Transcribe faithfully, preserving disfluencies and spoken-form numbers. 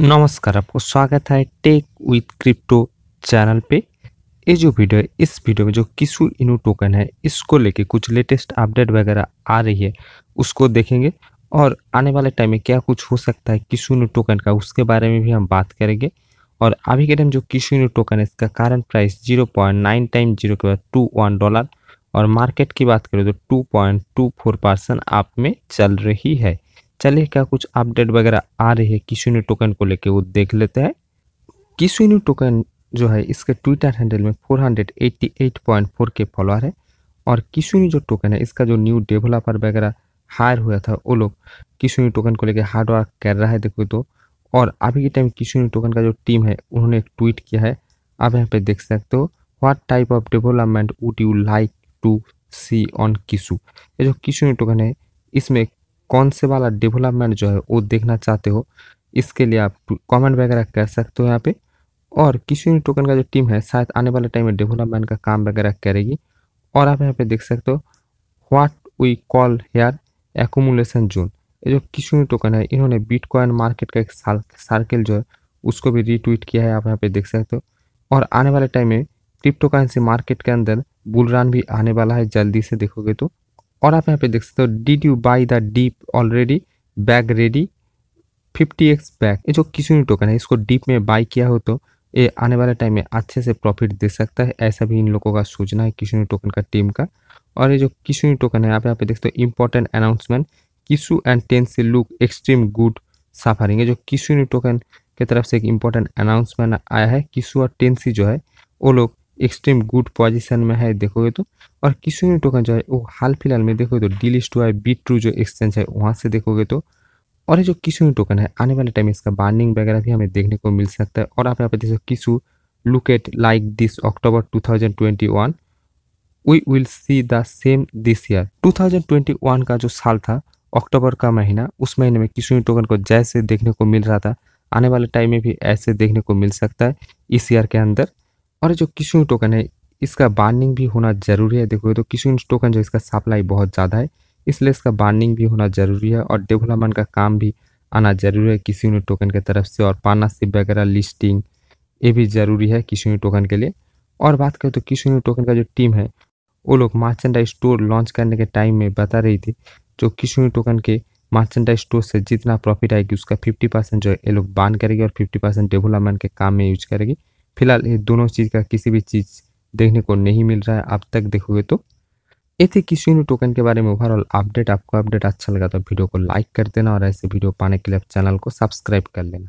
नमस्कार, आपको स्वागत है टेक विद क्रिप्टो चैनल पे। ये जो वीडियो है, इस वीडियो में जो किशु इनू टोकन है इसको लेके कुछ लेटेस्ट अपडेट वगैरह आ रही है उसको देखेंगे, और आने वाले टाइम में क्या कुछ हो सकता है किशु इनू टोकन का उसके बारे में भी हम बात करेंगे। और अभी के टाइम जो किशु इनू टोकन है इसका current price zero point nine time zero के बाद टू वन डॉलर और मार्केट की बात करें तो two point two four percent आप में चल रही है। चलिए क्या कुछ अपडेट वगैरह आ रही है किशु इनू टोकन को लेके वो देख लेते हैं। किशु इनू टोकन जो है इसके ट्विटर हैंडल में four eighty eight point four के फॉलोअर है, और किशु इनू जो टोकन है इसका जो न्यू डेवलपर वगैरह हायर हुआ था वो लोग किशु इनू टोकन को लेके हार्ड वर्क कर रहा है देखो तो। और अभी के टाइम किशु इनू टोकन का जो टीम है उन्होंने एक ट्वीट किया है, आप यहाँ पे देख सकते हो, what type of development would you like to see on Kishu. ये जो किशु इनू टोकन है इसमें कौन से वाला डेवलपमेंट जो है वो देखना चाहते हो इसके लिए आप कमेंट वगैरह कर सकते हो यहाँ पे। और किशु इनू टोकन का जो टीम है शायद आने वाले टाइम में डेवलपमेंट का काम वगैरह करेगी। और आप यहाँ पे देख सकते हो what we call here accumulation zone. ये जो किशु इनू टोकन है इन्होंने बिटकॉइन मार्केट का एक सर्कल जो है उसको भी रीट्वीट किया है, आप यहाँ पे देख सकते हो। और आने वाले टाइम में क्रिप्टो करेंसी मार्केट के अंदर बुल रन भी आने वाला है जल्दी से देखोगे तो। और आप यहाँ पे देख सकते हो did you buy the dip already bag ready fifty X bag. ये जो किशु इनू टोकन है इसको डीप में बाई किया हो तो ये आने वाले टाइम में अच्छे से प्रॉफिट दे सकता है, ऐसा भी इन लोगों का सोचना है किशु इनू टोकन का टीम का। और ये जो किशु इनू टोकन है आप यहाँ पे देख सकते हो important announcement Kishu and ten से लुक एक्सट्रीम गुड सफरिंग। ये जो किशु इनू टोकन की तरफ से एक इम्पोर्टेंट अनाउंसमेंट आया है, किशु और टेन सी जो है वो लोग एक्सट्रीम गुड पोजीशन में है देखोगे तो। और किशु इनू टोकन जो है वो हाल फिलहाल में देखोगे तो डिलिस्ट हुआ है बीट्रू जो एक्सचेंज है वहाँ से देखोगे तो। और ये जो किशु इनू टोकन है आने वाले टाइम इसका बार्निंग वगैरह भी हमें देखने को मिल सकता है। और आप यहाँ पे देखो Kishu look at like this October two thousand twenty one, we will see the same this year. Two thousand twenty one का जो साल था अक्टूबर का महीना, उस महीने में किशु इनू टोकन को जैसे देखने को मिल रहा था आने वाले टाइम में भी ऐसे देखने को मिल सकता है इस ईयर के अंदर। और जो किशु इनू टोकन है इसका बार्निंग भी होना जरूरी है देखो तो। किशु इनू टोकन जो इसका सप्लाई बहुत ज़्यादा है इसलिए इसका बार्निंग भी होना जरूरी है, और डेवलपमेंट का काम भी आना जरूरी है किशु इनू टोकन की तरफ से, और पार्टनरशिप वगैरह लिस्टिंग ये भी ज़रूरी है किशु इनू टोकन के लिए। और बात करें तो किशु इनू टोकन का जो टीम है वो लोग मर्चेंडाइज स्टोर लॉन्च करने के टाइम में बता रही थी जो किशु इनू टोकन के मर्चेंडाइज स्टोर से जितना प्रॉफिट आएगी उसका फिफ्टी परसेंट जो है ये लोग बार्न करेगी और फिफ्टी परसेंट डेवलपमेंट के काम में यूज करेगी। फिलहाल ये दोनों चीज़ का किसी भी चीज़ देखने को नहीं मिल रहा है अब तक देखोगे तो। ये थे किशु इनू टोकन के बारे में ओवरऑल अपडेट। आपको अपडेट अच्छा लगा तो वीडियो को लाइक कर देना, और ऐसे वीडियो पाने के लिए आप चैनल को सब्सक्राइब कर लेना।